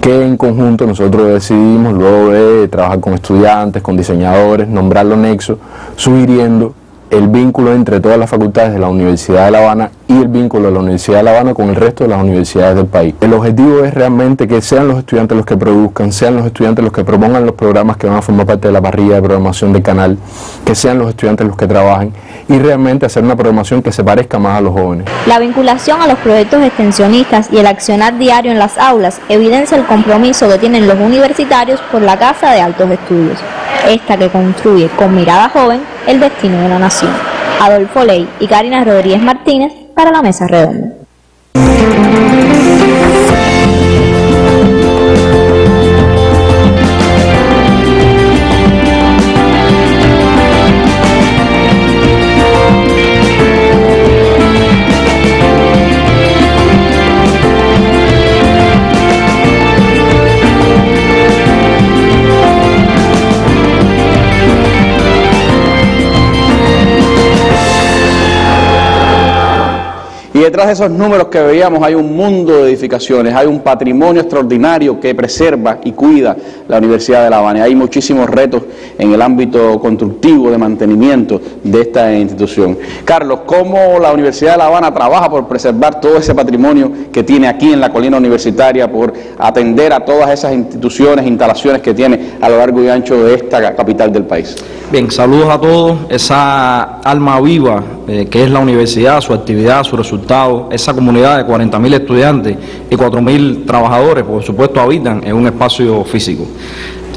que en conjunto nosotros decidimos, luego de trabajar con estudiantes, con diseñadores, nombrarlo Nexo, sugiriendo el vínculo entre todas las facultades de la Universidad de La Habana y el vínculo de la Universidad de La Habana con el resto de las universidades del país. El objetivo es realmente que sean los estudiantes los que produzcan, sean los estudiantes los que propongan los programas que van a formar parte de la parrilla de programación del canal, que sean los estudiantes los que trabajen y realmente hacer una programación que se parezca más a los jóvenes. La vinculación a los proyectos extensionistas y el accionar diario en las aulas evidencia el compromiso que tienen los universitarios por la Casa de Altos Estudios, esta que construye con mirada joven el destino de la nación. Adolfo Ley y Karina Rodríguez Martínez para la Mesa Redonda. Y detrás de esos números que veíamos hay un mundo de edificaciones, hay un patrimonio extraordinario que preserva y cuida la Universidad de La Habana. Hay muchísimos retos en el ámbito constructivo de mantenimiento de esta institución. Carlos, ¿cómo la Universidad de La Habana trabaja por preservar todo ese patrimonio que tiene aquí en la colina universitaria, por atender a todas esas instituciones, instalaciones que tiene a lo largo y ancho de esta capital del país? Bien, saludos a todos. Esa alma viva eh, que es la universidad, su actividad, su resultado, esa comunidad de cuarenta mil estudiantes y cuatro mil trabajadores, por supuesto, habitan en un espacio físico.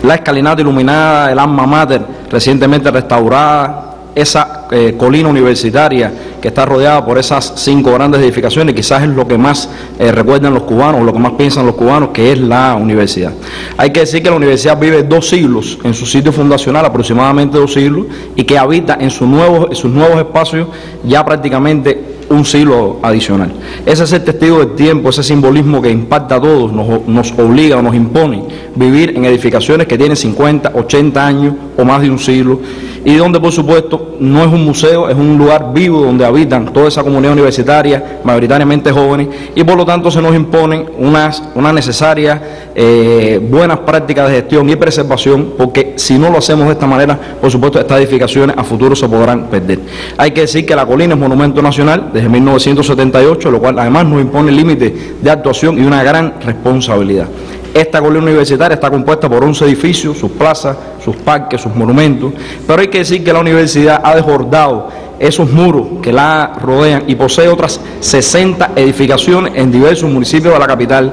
La escalinata iluminada, el alma mater recientemente restaurada, esa eh, colina universitaria que está rodeada por esas cinco grandes edificaciones, quizás es lo que más eh, recuerdan los cubanos, lo que más piensan los cubanos, que es la universidad. Hay que decir que la universidad vive dos siglos en su sitio fundacional, aproximadamente dos siglos, y que habita en sus nuevos, sus nuevos espacios ya prácticamente un siglo adicional. Ese es el testigo del tiempo, ese simbolismo que impacta a todos, nos, nos obliga o nos impone vivir en edificaciones que tienen cincuenta, ochenta años o más de un siglo, y donde por supuesto no es un museo, es un lugar vivo donde habitan toda esa comunidad universitaria, mayoritariamente jóvenes, y por lo tanto se nos imponen unas, unas necesarias eh, buenas prácticas de gestión y preservación, porque si no lo hacemos de esta manera, por supuesto estas edificaciones a futuro se podrán perder. Hay que decir que la colina es monumento nacional desde mil novecientos setenta y ocho, lo cual además nos impone límites de actuación y una gran responsabilidad. Esta colina universitaria está compuesta por once edificios, sus plazas, sus parques, sus monumentos, pero hay que decir que la universidad ha desbordado esos muros que la rodean y posee otras sesenta edificaciones en diversos municipios de la capital,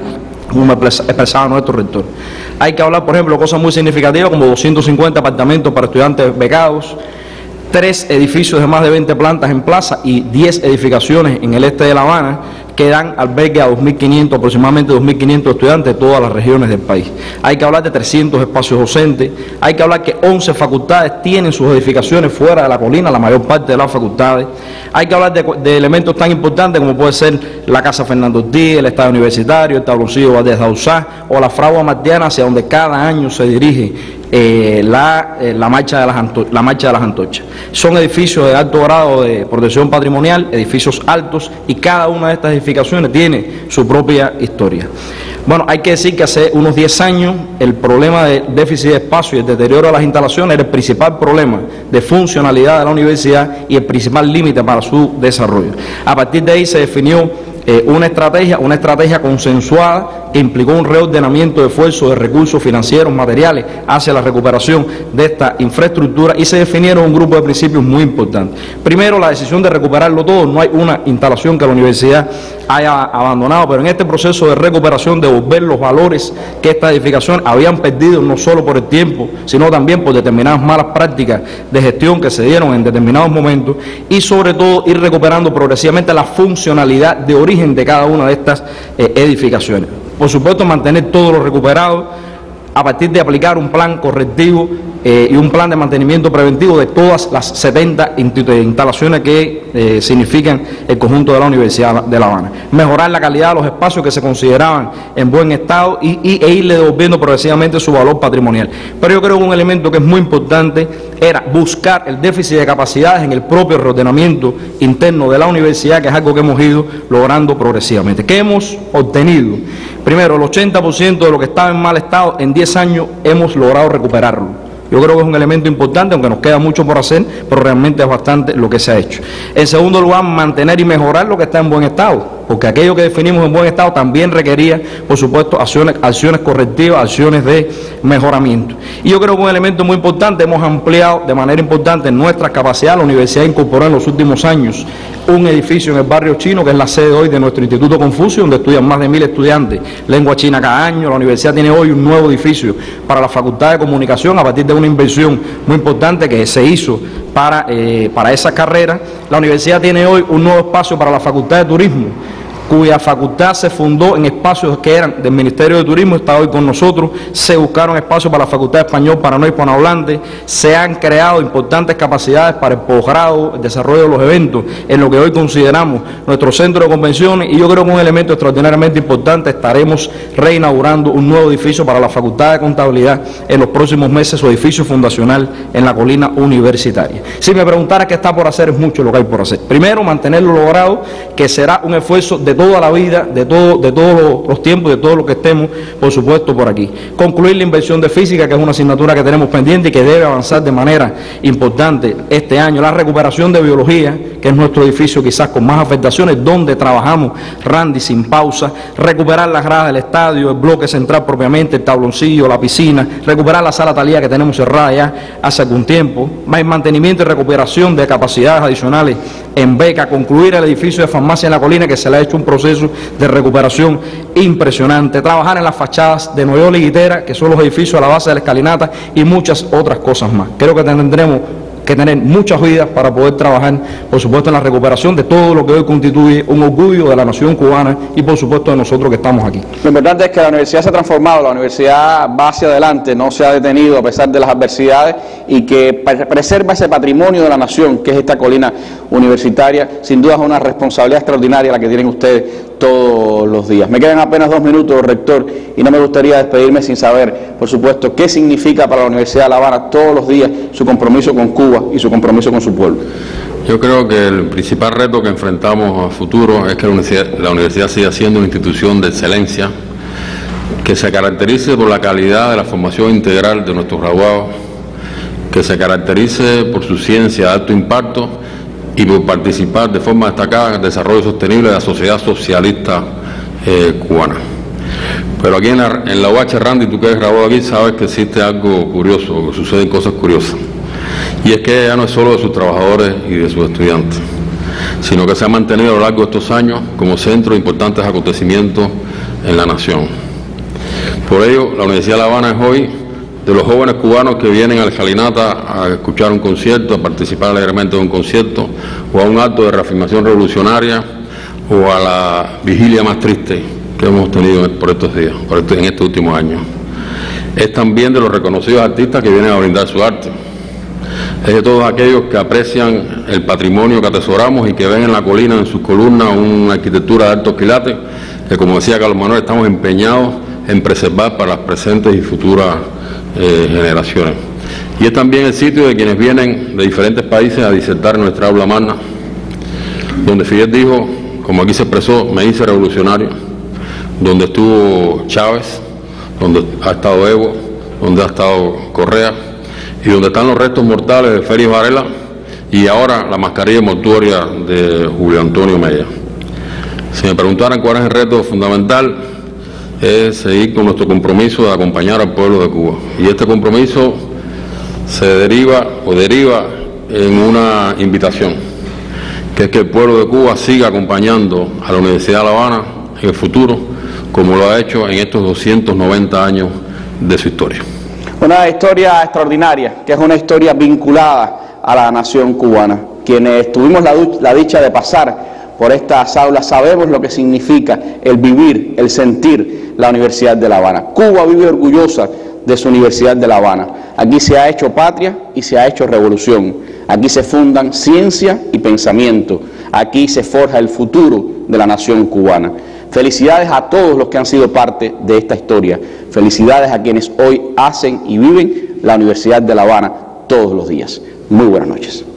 como expresaba nuestro rector. Hay que hablar, por ejemplo, de cosas muy significativas como doscientos cincuenta apartamentos para estudiantes becados, tres edificios de más de veinte plantas en plaza y diez edificaciones en el este de La Habana, que dan albergue a dos mil quinientos, aproximadamente dos mil quinientos estudiantes de todas las regiones del país. Hay que hablar de trescientos espacios docentes, hay que hablar que once facultades tienen sus edificaciones fuera de la colina, la mayor parte de las facultades. Hay que hablar de, de elementos tan importantes como puede ser la Casa Fernando Ortiz, el Estadio Universitario, el Tabloncillo Valdés Dauzá o la Fragua Martiana, hacia donde cada año se dirige Eh, la, eh, la, marcha de las la marcha de las antorchas. Son edificios de alto grado de protección patrimonial, edificios altos, y cada una de estas edificaciones tiene su propia historia. Bueno, hay que decir que hace unos diez años el problema de déficit de espacio y el deterioro de las instalaciones era el principal problema de funcionalidad de la universidad y el principal límite para su desarrollo. A partir de ahí se definió Eh, una estrategia, una estrategia consensuada que implicó un reordenamiento de esfuerzos de recursos financieros, materiales hacia la recuperación de esta infraestructura, y se definieron un grupo de principios muy importantes. Primero, la decisión de recuperarlo todo. No hay una instalación que la universidad haya abandonado, pero en este proceso de recuperación devolver los valores que esta edificación habían perdido, no solo por el tiempo, sino también por determinadas malas prácticas de gestión que se dieron en determinados momentos, y sobre todo ir recuperando progresivamente la funcionalidad de origen de cada una de estas eh, edificaciones. Por supuesto, mantener todo lo recuperado a partir de aplicar un plan correctivo eh, y un plan de mantenimiento preventivo de todas las setenta instalaciones que eh, significan el conjunto de la Universidad de La Habana. Mejorar la calidad de los espacios que se consideraban en buen estado y, y, e irle devolviendo progresivamente su valor patrimonial. Pero yo creo que un elemento que es muy importante era buscar el déficit de capacidades en el propio reordenamiento interno de la universidad, que es algo que hemos ido logrando progresivamente. ¿Qué hemos obtenido? Primero, el ochenta por ciento de lo que estaba en mal estado en diez años hemos logrado recuperarlo. Yo creo que es un elemento importante, aunque nos queda mucho por hacer, pero realmente es bastante lo que se ha hecho. En segundo lugar, mantener y mejorar lo que está en buen estado, porque aquello que definimos en buen estado también requería, por supuesto, acciones, acciones correctivas, acciones de mejoramiento. Y yo creo que un elemento muy importante, hemos ampliado de manera importante nuestra capacidad. La universidad incorporó en los últimos años un edificio en el barrio chino, que es la sede hoy de nuestro Instituto Confucio, donde estudian más de mil estudiantes lengua china cada año. La universidad tiene hoy un nuevo edificio para la Facultad de Comunicación, a partir de una inversión muy importante que se hizo para, eh, para esa carrera. La universidad tiene hoy un nuevo espacio para la Facultad de Turismo, cuya facultad se fundó en espacios que eran del Ministerio de Turismo, está hoy con nosotros. Se buscaron espacios para la Facultad de Español para no hispanohablantes, se han creado importantes capacidades para el posgrado, el desarrollo de los eventos, en lo que hoy consideramos nuestro centro de convenciones, y yo creo que un elemento extraordinariamente importante, estaremos reinaugurando un nuevo edificio para la Facultad de Contabilidad en los próximos meses, su edificio fundacional en la colina universitaria. Si me preguntara qué está por hacer, es mucho lo que hay por hacer. Primero, mantenerlo logrado, que será un esfuerzo de toda la vida, de todo, de todos los tiempos, de todo lo que estemos, por supuesto, por aquí. Concluir la inversión de física, que es una asignatura que tenemos pendiente y que debe avanzar de manera importante este año. La recuperación de biología, que es nuestro edificio quizás con más afectaciones, donde trabajamos Randy sin pausa. Recuperar las gradas del estadio, el bloque central propiamente, el tabloncillo, la piscina. Recuperar la sala Talía, que tenemos cerrada ya hace algún tiempo. Más mantenimiento y recuperación de capacidades adicionales en beca. Concluir el edificio de farmacia en la colina, que se le ha hecho un proceso de recuperación impresionante. Trabajar en las fachadas de Noyola y Guitera, que son los edificios a la base de la escalinata, y muchas otras cosas más. Creo que tendremos que tener muchas vidas para poder trabajar, por supuesto, en la recuperación de todo lo que hoy constituye un orgullo de la nación cubana y, por supuesto, de nosotros que estamos aquí. Lo importante es que la universidad se ha transformado, la universidad va hacia adelante, no se ha detenido a pesar de las adversidades, y que preserva ese patrimonio de la nación que es esta colina universitaria. Sin duda es una responsabilidad extraordinaria la que tienen ustedes todos los días. Me quedan apenas dos minutos, rector, y no me gustaría despedirme sin saber, por supuesto, qué significa para la Universidad de La Habana todos los días su compromiso con Cuba y su compromiso con su pueblo. Yo creo que el principal reto que enfrentamos a futuro es que la universidad, la universidad siga siendo una institución de excelencia, que se caracterice por la calidad de la formación integral de nuestros graduados, que se caracterice por su ciencia de alto impacto y por participar de forma destacada en el desarrollo sostenible de la sociedad socialista eh, cubana. Pero aquí en la, en la U H, Randy, tú que eres graduado aquí, sabes que existe algo curioso, que suceden cosas curiosas. Y es que ya no es solo de sus trabajadores y de sus estudiantes, sino que se ha mantenido a lo largo de estos años como centro de importantes acontecimientos en la nación. Por ello, la Universidad de La Habana es hoy de los jóvenes cubanos que vienen a la escalinata a escuchar un concierto, a participar alegremente de un concierto, o a un acto de reafirmación revolucionaria, o a la vigilia más triste que hemos tenido por estos días, por este, en estos últimos años. Es también de los reconocidos artistas que vienen a brindar su arte. Es de todos aquellos que aprecian el patrimonio que atesoramos y que ven en la colina, en sus columnas, una arquitectura de altos quilates que, como decía Carlos Manuel, estamos empeñados en preservar para las presentes y futuras eh, generaciones. Y es también el sitio de quienes vienen de diferentes países a disertar nuestra aula magna, donde Fidel dijo, como aquí se expresó, me hice revolucionario, donde estuvo Chávez, donde ha estado Evo, donde ha estado Correa, y donde están los restos mortales de Félix Varela y ahora la mascarilla mortuoria de Julio Antonio Mella. Si me preguntaran cuál es el reto fundamental, es seguir con nuestro compromiso de acompañar al pueblo de Cuba. Y este compromiso se deriva o deriva en una invitación, que es que el pueblo de Cuba siga acompañando a la Universidad de La Habana en el futuro, como lo ha hecho en estos doscientos noventa años de su historia. Una historia extraordinaria, que es una historia vinculada a la nación cubana. Quienes tuvimos la, la dicha de pasar por estas aulas sabemos lo que significa el vivir, el sentir la Universidad de La Habana. Cuba vive orgullosa de su Universidad de La Habana. Aquí se ha hecho patria y se ha hecho revolución. Aquí se fundan ciencia y pensamiento. Aquí se forja el futuro de la nación cubana. Felicidades a todos los que han sido parte de esta historia. Felicidades a quienes hoy hacen y viven la Universidad de La Habana todos los días. Muy buenas noches.